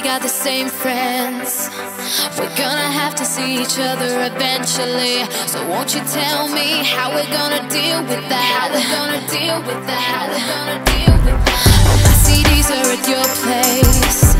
we got the same friends. We're gonna have to see each other eventually. So won't you tell me how we're gonna deal with that? How we're gonna deal with that? How we're gonna deal with that? All my CDs are at your place.